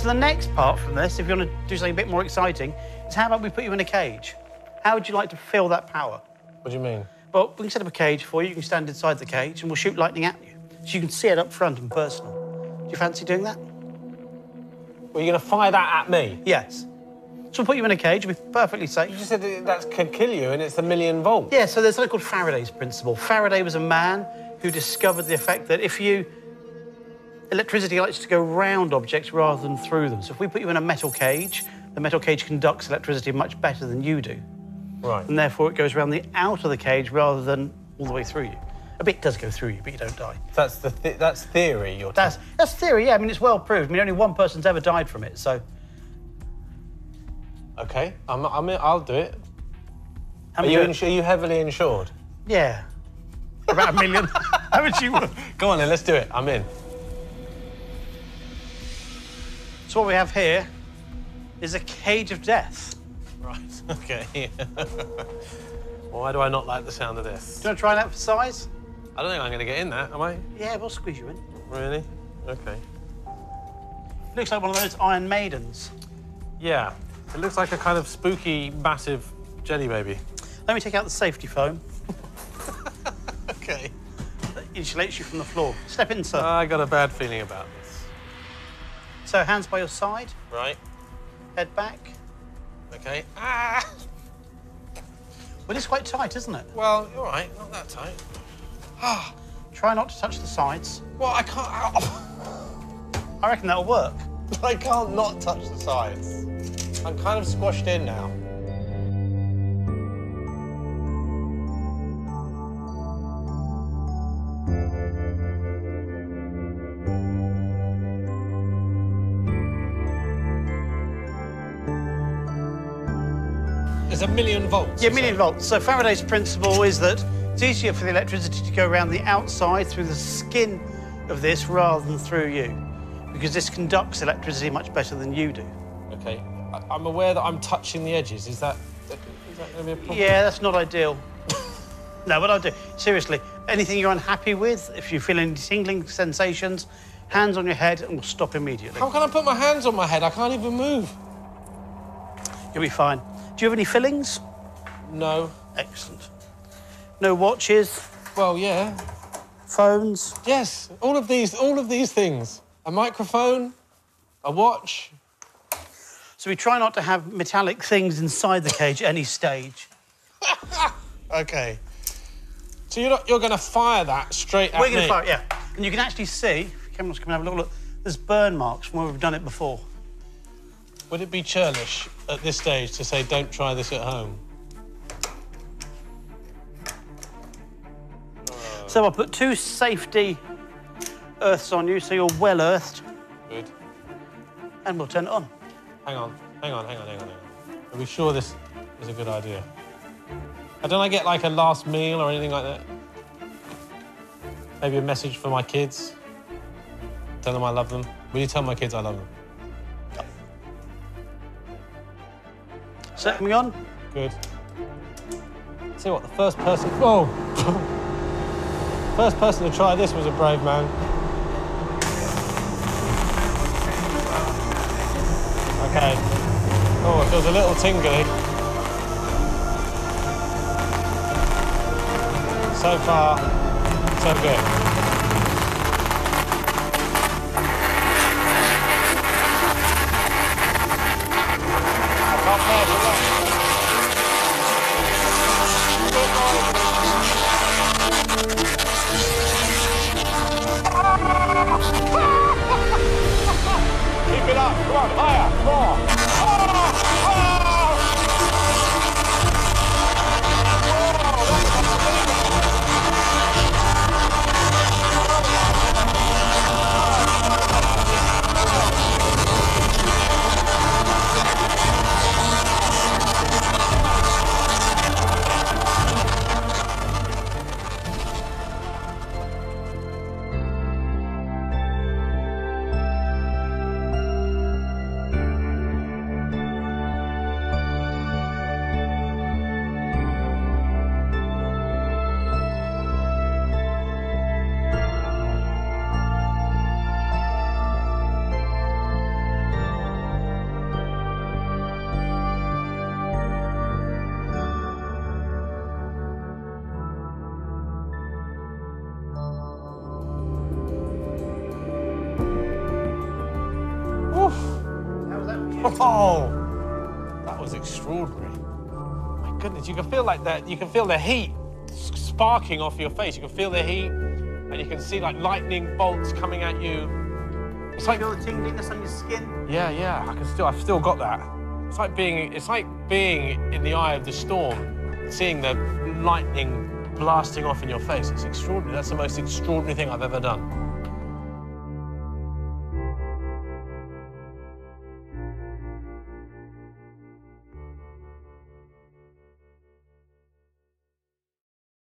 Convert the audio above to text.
So the next part from this, if you want to do something a bit more exciting, is how about we put you in a cage? How would you like to feel that power? What do you mean? Well, we can set up a cage for you. You can stand inside the cage and we'll shoot lightning at you. So you can see it up front and personal. Do you fancy doing that? Well, you're going to fire that at me? Yes. So we'll put you in a cage, you'll be perfectly safe. You just said that could kill you and it's 1,000,000 volts. Yeah, so there's something called Faraday's principle. Faraday was a man who discovered the effect that if you... Electricity likes to go round objects rather than through them. So if we put you in a metal cage, the metal cage conducts electricity much better than you do. Right. And therefore it goes around the out of the cage rather than all the way through you. A bit does go through you, but you don't die. So that's, that's theory you're talking about? That's theory, yeah. I mean, it's well proved. I mean, only one person's ever died from it, so... OK, I'll do it. Are you heavily insured? Yeah. About 1,000,000. How much you want? Go on then, let's do it. I'm in. So what we have here is a cage of death. Right, OK. Why do I not like the sound of this? Do you want to try that for size? I don't think I'm going to get in that, am I? Yeah, we'll squeeze you in. Really? OK. Looks like one of those Iron Maidens. Yeah. It looks like a kind of spooky, massive jelly baby. Let me take out the safety foam. OK. That insulates you from the floor. Step in, sir. I got a bad feeling about this. So, hands by your side. Right. Head back. OK. Ah! Well, it's quite tight, isn't it? Well, you're all right. Not that tight. Ah! Try not to touch the sides. Well, I can't... Ow. I reckon that'll work. I can't not touch the sides. I'm kind of squashed in now. There's 1,000,000 volts. Yeah, 1,000,000 volts. So Faraday's principle is that it's easier for the electricity to go around the outside through the skin of this rather than through you, because this conducts electricity much better than you do. OK. I'm aware that I'm touching the edges. Is that going to be a problem? Yeah, that's not ideal. No, but I'll do. Seriously, anything you're unhappy with, if you feel any tingling sensations, hands on your head and we'll stop immediately. How can I put my hands on my head? I can't even move. You'll be fine. Do you have any fillings? No. Excellent. No watches? Well, yeah. Phones? Yes, all of these things. A microphone, a watch. So we try not to have metallic things inside the cage at any stage. OK. So you're going to fire that straight at me? We're going to fire it, yeah. And you can actually see, if the camera's coming, have a little look, there's burn marks from where we've done it before. Would it be churlish at this stage to say, don't try this at home? Oh. So I'll put 2 safety earths on you, so you're well earthed. Good. And we'll turn it on. Hang on. Are we sure this is a good idea? Don't I get, like, a last meal or anything like that? Maybe a message for my kids? Tell them I love them. Will you tell my kids I love them? No. Set me on. Good. See what, the first person... Oh! First person to try this was a brave man. Okay. Oh, it feels a little tingly. So far, so good. I can't bear to watch. Keep it up, come on, higher. Beautiful! That was extraordinary. My goodness, you can feel like that. You can feel the heat sparking off your face. You can feel the heat, and you can see like lightning bolts coming at you. It's like feel the tingliness on your skin. Yeah, yeah. I've still got that. It's like being in the eye of the storm, seeing the lightning blasting off in your face. It's extraordinary. That's the most extraordinary thing I've ever done.